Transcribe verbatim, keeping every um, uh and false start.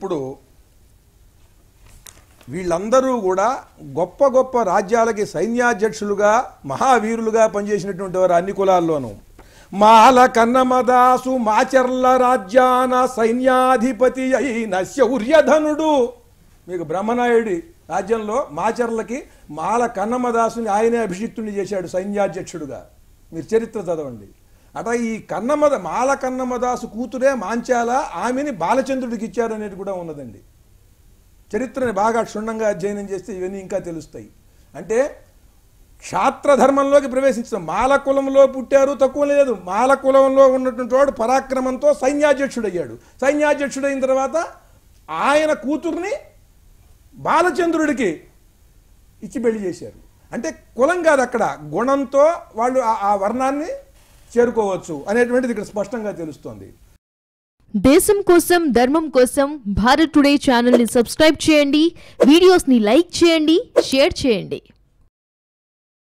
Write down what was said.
ఇప్పుడు వీళ్ళందరూ కూడా గొప్ప గొప్ప రాజ్యాలకు సైన్యాధ్యక్షులుగా మహావీరులుగా పనిచేసినటువంటి వారు అన్ని కులాల్లోనూ మాల కన్నమదాసు మాచర్ల రాజ్యాన సైన్యాధిపతి అయిన శౌర్యధనుడు మీకు బ్రహ్మనాయుడి రాజ్యంలో మాచర్లకి మాల కన్నమదాసుని ఆయనే అభిషిక్తుని చేశాడు సైన్యాధ్యక్షుడుగా మీరు చరిత్ర చదవండి అట ఈ కన్నమద మాల కన్నమదాసు కూతురే మాంచాల ఆమెని బాలచంద్రుడికి ఇచ్చారు అనేది కూడా ఉన్నదండి చరిత్రని బాగా క్షుణ్ణంగా అధ్యయనం చేస్తే ఇవన్నీ ఇంకా తెలుస్తాయి అంటే క్షాత్ర ధర్మంలోకి ప్రవేశించడం మాల కులంలో పుట్టారు తక్కువ లేదు మాల కులంలో ఉన్నటువంటి వాడు పరాక్రమంతో సైన్యాధ్యక్షుడయ్యాడు సైన్యాధ్యక్షుడైన తర్వాత ఆయన కూతుర్ని బాలచంద్రుడికి ఇచ్చి పెళ్లి చేశారు అంటే కులం కాదు అక్కడ గుణంతో వాళ్ళు ఆ వర్ణాన్ని చేరుకోవచ్చు అనేటువంటిది ఇక్కడ స్పష్టంగా తెలుస్తోంది దేశం కోసం ధర్మం కోసం భారత్ టుడే ఛానల్ ని సబ్స్క్రైబ్ చేయండి వీడియోస్ ని లైక్ చేయండి షేర్ చేయండి।